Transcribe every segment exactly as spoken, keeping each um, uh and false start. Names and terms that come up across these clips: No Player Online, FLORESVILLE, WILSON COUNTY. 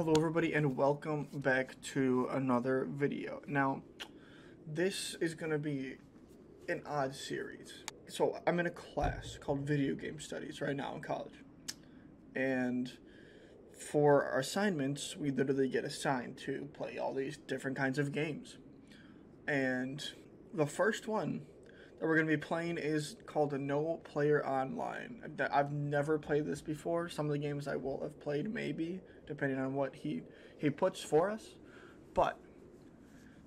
Hello everybody and welcome back to another video. Now this is gonna be an odd series. So I'm in a class called video game studies right now in college, and for our assignments we literally get assigned to play all these different kinds of games. And the first one that we're gonna be playing is called a No Player Online. I've never played this before. Some of the games I will have played, maybe, depending on what he he puts for us. But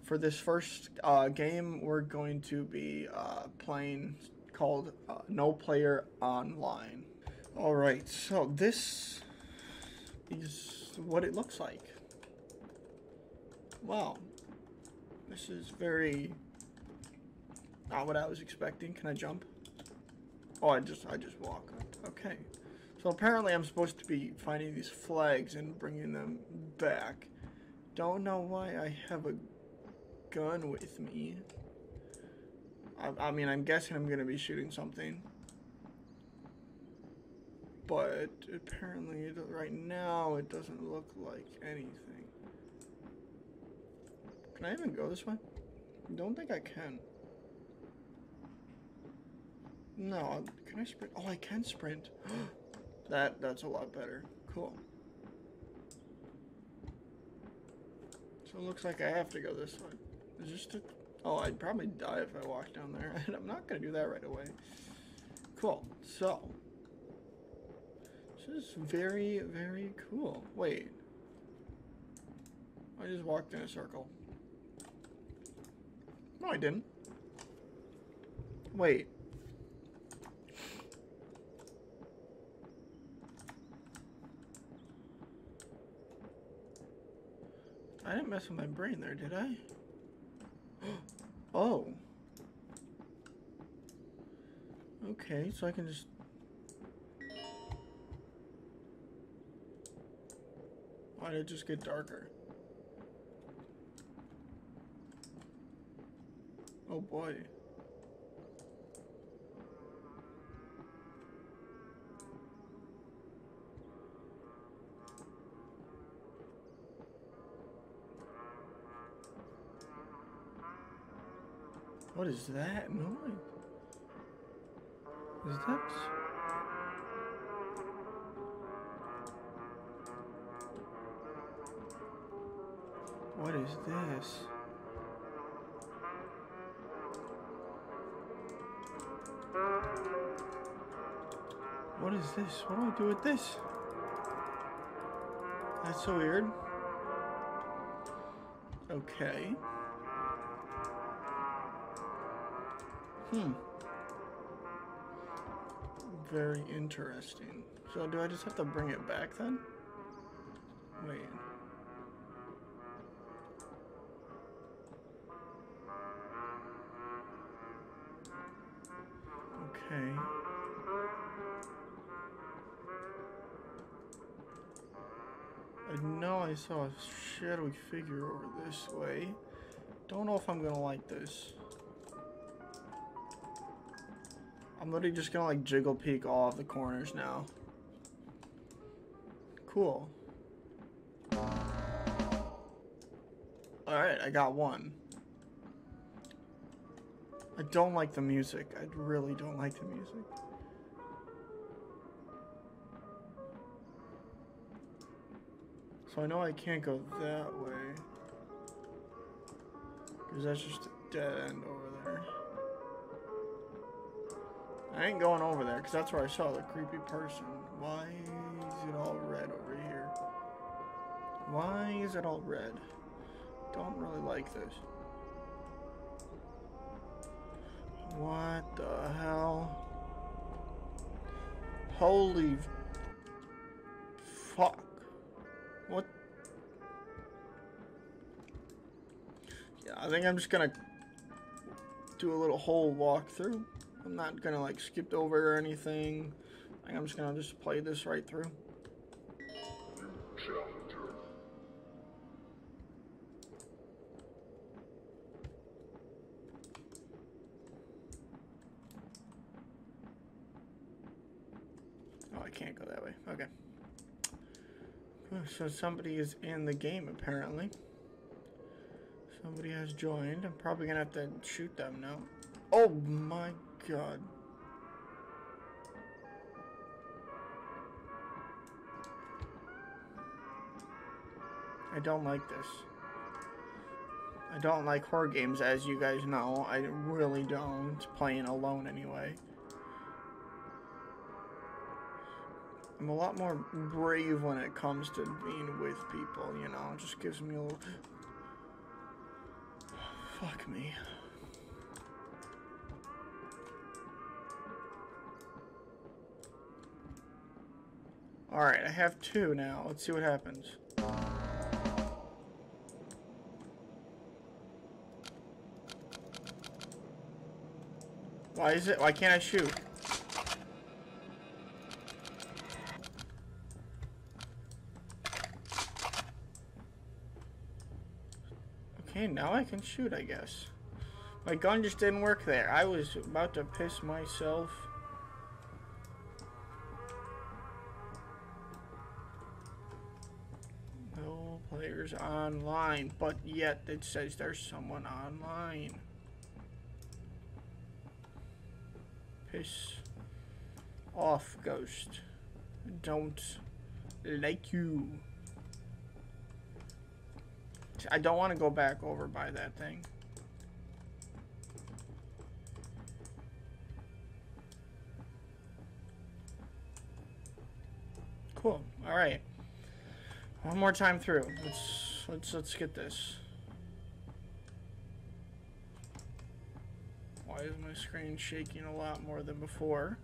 for this first uh, game, we're going to be uh, playing called uh, No Player Online. All right, so this is what it looks like. Wow, this is very. Not what I was expecting. Can I jump? Oh, I just I just walk. Okay. So apparently I'm supposed to be finding these flags and bringing them back. Don't know why I have a gun with me. I, I mean, I'm guessing I'm going to be shooting something. But apparently right now it doesn't look like anything. Can I even go this way? I don't think I can. No, can I sprint? Oh, I can sprint. that that's a lot better. Cool. So it looks like I have to go this way. Is this the, oh, I'd probably die if I walked down there, and I'm not gonna do that right away. Cool. So this is very, very cool. Wait, I just walked in a circle. No, I didn't. Wait. I didn't mess with my brain there, did I? Oh. Okay, so I can just... Why did it just get darker? Oh boy. What is that noise? Is that... What is this? What is this? What do I do with this? That's so weird. Okay. Hmm. Very interesting. So do I just have to bring it back then? Wait. Okay. I know I saw a shadowy figure over this way. Don't know if I'm gonna like this. I'm literally just gonna like jiggle peek all of the corners now. Cool. Alright, I got one. I don't like the music. I really don't like the music. So I know I can't go that way, because that's just a dead end over there. I ain't going over there, because that's where I saw the creepy person. Why is it all red over here? Why is it all red? Don't really like this. What the hell? Holy fuck. What? Yeah, I think I'm just gonna do a little whole walkthrough. I'm not gonna like skip over or anything. I think I'm just gonna just play this right through. New challenger. Oh, I can't go that way. Okay. So somebody is in the game, apparently. Somebody has joined. I'm probably gonna have to shoot them now. Oh my god. I don't like this. I don't like horror games, as you guys know. I really don't. Playing alone anyway. I'm a lot more brave when it comes to being with people, you know. It just gives me a little... Fuck me. Alright, I have two now. Let's see what happens. Why is it? Why can't I shoot? Okay, now I can shoot, I guess. My gun just didn't work there. I was about to piss myself. No players online, but yet it says there's someone online. Piss off, ghost. Don't like you. I don't want to go back over by that thing. Cool. All right. One more time through. Let's let's let's get this. Why is my screen shaking a lot more than before?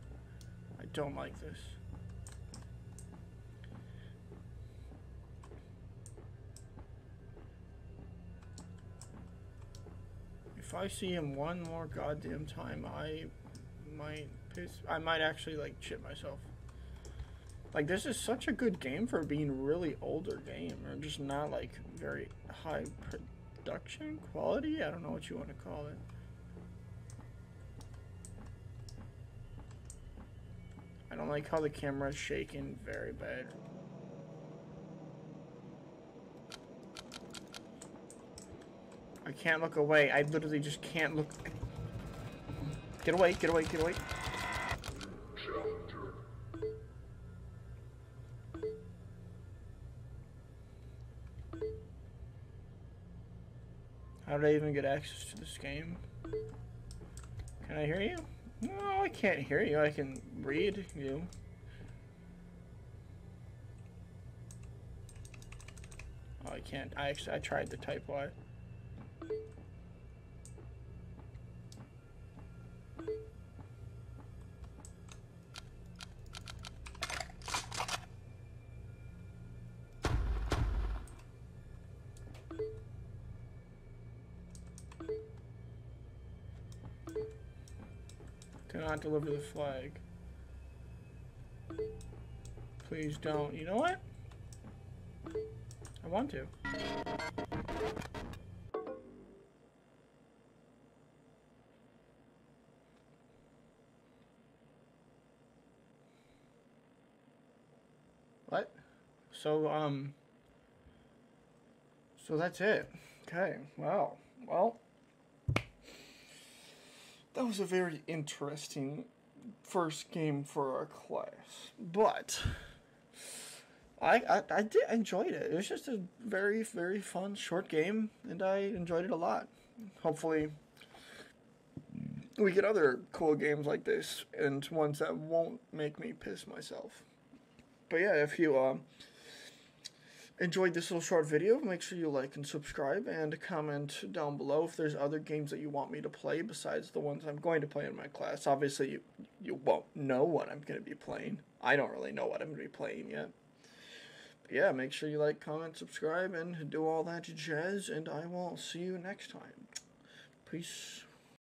I don't like this. If I see him one more goddamn time, I might piss... I might actually, like, shit myself. Like, this is such a good game for being a really older game, or just not, like, very high production quality? I don't know what you want to call it. I don't like how the camera's shaking very bad. I can't look away. I literally just can't look. Get away, get away, get away. Challenger. How did I even get access to this game? Can I hear you? No, I can't hear you. I can read you. Oh, I can't. I actually I tried to type Y. Not deliver the flag. Please don't. You know what? I want to. What? So, um... So that's it. Okay. Wow. Well... That was a very interesting first game for our class, but I, I, I did enjoyed it. It was just a very, very fun short game, and I enjoyed it a lot. Hopefully, we get other cool games like this, and ones that won't make me piss myself. But yeah, if you um, enjoyed this little short video, make sure you like and subscribe and comment down below if there's other games that you want me to play besides the ones I'm going to play in my class. Obviously, you, you won't know what I'm going to be playing. I don't really know what I'm going to be playing yet. But yeah, make sure you like, comment, subscribe, and do all that jazz, and I will see you next time. Peace.